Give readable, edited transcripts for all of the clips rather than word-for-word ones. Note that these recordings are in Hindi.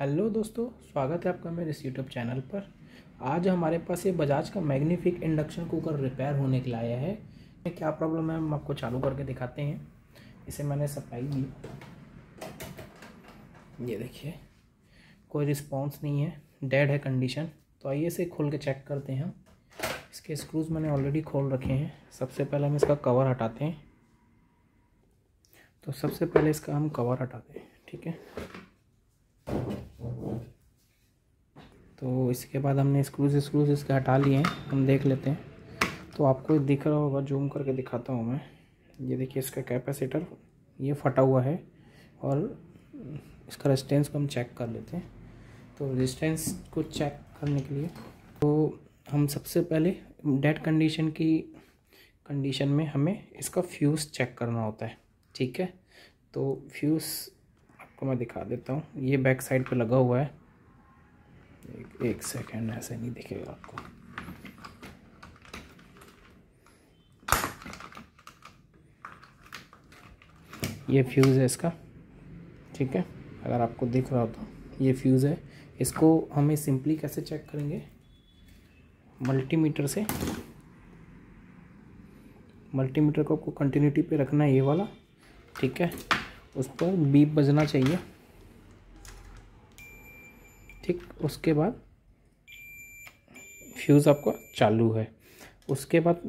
हेलो दोस्तों, स्वागत है आपका मेरे इस यूट्यूब चैनल पर। आज हमारे पास ये बजाज का मैग्नीफिक इंडक्शन कुकर रिपेयर होने के लिए आया है। क्या प्रॉब्लम है हम आपको चालू करके दिखाते हैं। इसे मैंने सप्लाई दी, ये देखिए कोई रिस्पॉन्स नहीं है, डेड है कंडीशन। तो आइए इसे खोल के चेक करते हैं। इसके स्क्रूज मैंने ऑलरेडी खोल रखे हैं। सबसे पहले हम इसका कवर हटाते हैं। तो सबसे पहले इसका हम कवर हटाते हैं, ठीक है। तो इसके बाद हमने स्क्रूज इसके हटा लिए हैं, हम देख लेते हैं। तो आपको दिख रहा होगा, जूम करके दिखाता हूँ मैं। ये देखिए इसका कैपेसिटर ये फटा हुआ है और इसका रेजिस्टेंस को हम चेक कर लेते हैं। तो रेजिस्टेंस को चेक करने के लिए तो हम सबसे पहले डेड कंडीशन की कंडीशन में हमें इसका फ्यूज़ चेक करना होता है, ठीक है। तो फ्यूज़ आपको मैं दिखा देता हूँ, ये बैक साइड पर लगा हुआ है। एक सेकेंड, ऐसे नहीं दिखेगा आपको। ये फ्यूज़ है इसका, ठीक है। अगर आपको दिख रहा हो तो ये फ्यूज़ है। इसको हमें सिंपली कैसे चेक करेंगे, मल्टीमीटर से। मल्टीमीटर को आपको कंटिन्यूटी पे रखना है, ये वाला, ठीक है। उस पर बीप बजना चाहिए, ठीक। उसके बाद फ्यूज़ आपका चालू है। उसके बाद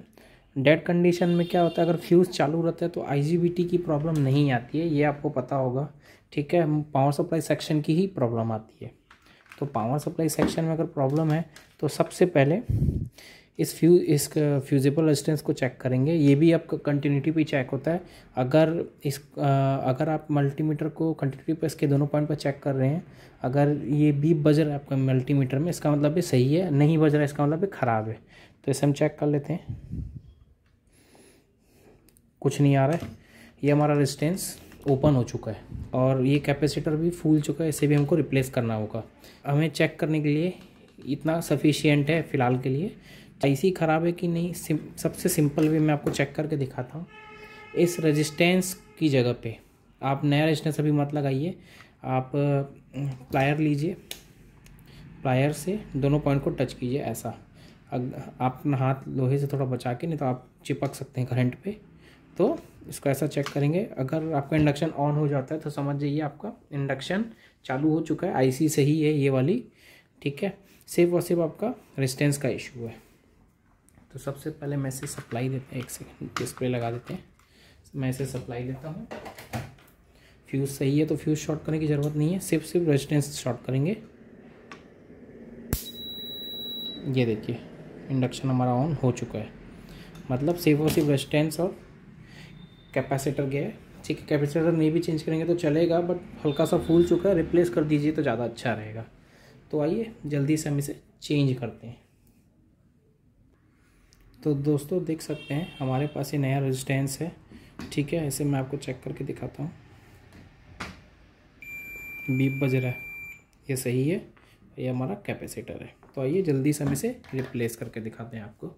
डेड कंडीशन में क्या होता है, अगर फ्यूज़ चालू रहता है तो IGBT की प्रॉब्लम नहीं आती है, ये आपको पता होगा, ठीक है। पावर सप्लाई सेक्शन की ही प्रॉब्लम आती है। तो पावर सप्लाई सेक्शन में अगर प्रॉब्लम है तो सबसे पहले इस फ्यूजेबल रेजिस्टेंस को चेक करेंगे। ये भी आपका कंटिन्यूटी पे चेक होता है। अगर आप मल्टीमीटर को कंटिन्यूटी पे इसके दोनों पॉइंट पर चेक कर रहे हैं, अगर ये बीप बज रहा है आपका मल्टीमीटर में, इसका मतलब ये सही है। नहीं बज रहा है, इसका मतलब ये ख़राब है। तो इसे हम चेक कर लेते हैं। कुछ नहीं आ रहा है। ये हमारा रेजिस्टेंस ओपन हो चुका है और ये कैपेसिटर भी फूल चुका है, इसे भी हमको रिप्लेस करना होगा। हमें चेक करने के लिए इतना सफिशिएंट है फ़िलहाल के लिए। आईसी ख़राब है कि नहीं, सबसे सिंपल वे मैं आपको चेक करके दिखाता हूँ। इस रेजिस्टेंस की जगह पे आप नया रेजिस्टेंस अभी मत लगाइए, आप प्लायर लीजिए, प्लायर से दोनों पॉइंट को टच कीजिए ऐसा। आप अपना हाथ लोहे से थोड़ा बचा के, नहीं तो आप चिपक सकते हैं करंट पे। तो इसको ऐसा चेक करेंगे। अगर आपका इंडक्शन ऑन हो जाता है तो समझ जाइए आपका इंडक्शन चालू हो चुका है। IC सही है ये वाली, ठीक है। सिर्फ और सिर्फ आपका रेजिस्टेंस का इशू है। तो सबसे पहले मैं इसे सप्लाई देते हैं, एक सेकेंड डिस्प्ले लगा देते हैं। मैं इसे सप्लाई देता हूँ। फ्यूज़ सही है तो फ्यूज़ शॉर्ट करने की ज़रूरत नहीं है, सिर्फ रेजिस्टेंस शॉर्ट करेंगे। ये देखिए इंडक्शन हमारा ऑन हो चुका है, मतलब सिर्फ रेजिस्टेंस और कैपेसिटर गया है, ठीक है। कैपेसिटर नहीं भी चेंज करेंगे तो चलेगा, बट हल्का सा फूल चुका है, रिप्लेस कर दीजिए तो ज़्यादा अच्छा रहेगा। तो आइए जल्दी से हम इसे चेंज करते हैं। तो दोस्तों देख सकते हैं हमारे पास ये नया रेजिस्टेंस है, ठीक है। इसे मैं आपको चेक करके दिखाता हूँ। बीप बज रहा है, ये सही है, ये हमारा कैपेसिटर है। तो आइए जल्दी से हम इसे रिप्लेस करके दिखाते हैं आपको।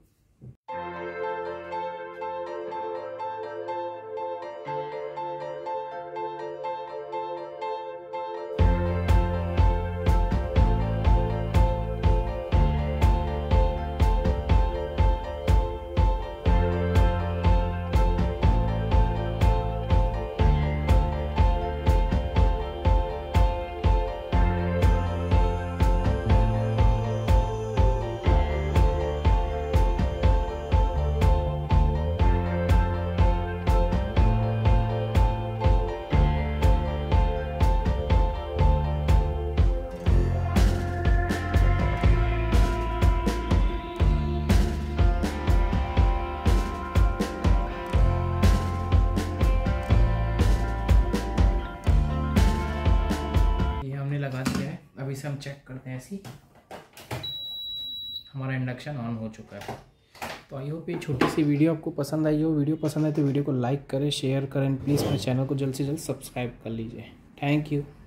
इसे हम चेक करते हैं। ऐसी हमारा इंडक्शन ऑन हो चुका है। तो आई होप ये छोटी सी वीडियो आपको पसंद आई हो। वीडियो पसंद आए तो वीडियो को लाइक करें, शेयर करें, प्लीज़ मेरे चैनल को जल्द से जल्द सब्सक्राइब कर लीजिए। Thank you.